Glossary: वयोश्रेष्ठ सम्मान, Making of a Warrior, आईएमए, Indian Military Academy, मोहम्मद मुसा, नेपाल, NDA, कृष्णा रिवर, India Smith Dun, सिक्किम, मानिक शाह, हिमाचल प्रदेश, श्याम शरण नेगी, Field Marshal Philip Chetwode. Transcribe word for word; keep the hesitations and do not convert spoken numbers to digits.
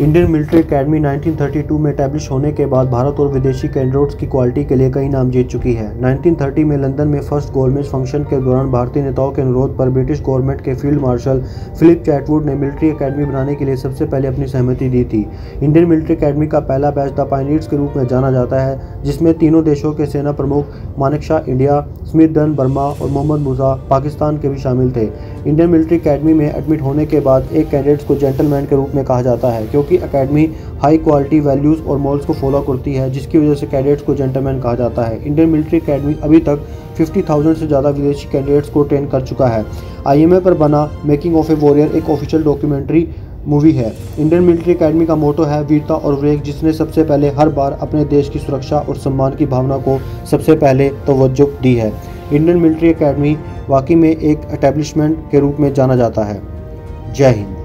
Indian military academy nineteen thirty two में establish होने के बाद भारत और विदेशी कैंडिडेट्स की क्वालिटी के लिए कई नाम जीत चुकी है। नाइनटीन थर्टी में लंदन में फर्स्ट गवर्नमेंट फंक्शन के दौरान भारतीय नेताओं के अनुरोध पर ब्रिटिश गवर्नमेंट के फील्ड मार्शल फिलिप चैटवुड ने मिलिट्री एकेडमी बनाने के लिए सबसे पहले अपनी सहमति दी थी। इंडियन मिलिट्री एकेडमी का पहला बैच द पायनियर्स के रूप में जाना जाता है, जिसमें तीनों देशों के सेना प्रमुख मानिक शाह India, Smith done Burma और मोहम्मद मुसा पाकिस्तान के भी शामिल थे। इंडियन मिलिट्री एकेडमी में एडमिट होने के बाद एक कैंडिडेट्स को जेंटलमैन के रूप में कहा जाता है, क्योंकि एकेडमी हाई क्वालिटी वैल्यूज़ और मॉरल्स को फॉलो करती है, जिसकी वजह से कैडेट्स को जेंटलमैन कहा जाता है। इंडियन मिलिट्री एकेडमी अभी तक पचास हज़ार से ज़्यादा विदेशी कैंडिडेट्स को ट्रेन कर चुका है। आईएमए पर बना मेकिंग ऑफ ए वॉरियर एक ऑफिशियल डॉक्यूमेंट्री मूवी है। इंडियन मिलिट्री एकेडमी का मोटो है वीरता और विवेक, जिसने सबसे पहले हर बार अपने देश की सुरक्षा और सम्मान की भावना को सबसे पहले तवज्जो दी है। इंडियन मिलिट्री एकेडमी वाकई में एक एस्टैब्लिशमेंट के रूप में जाना जाता है। जय हिंद।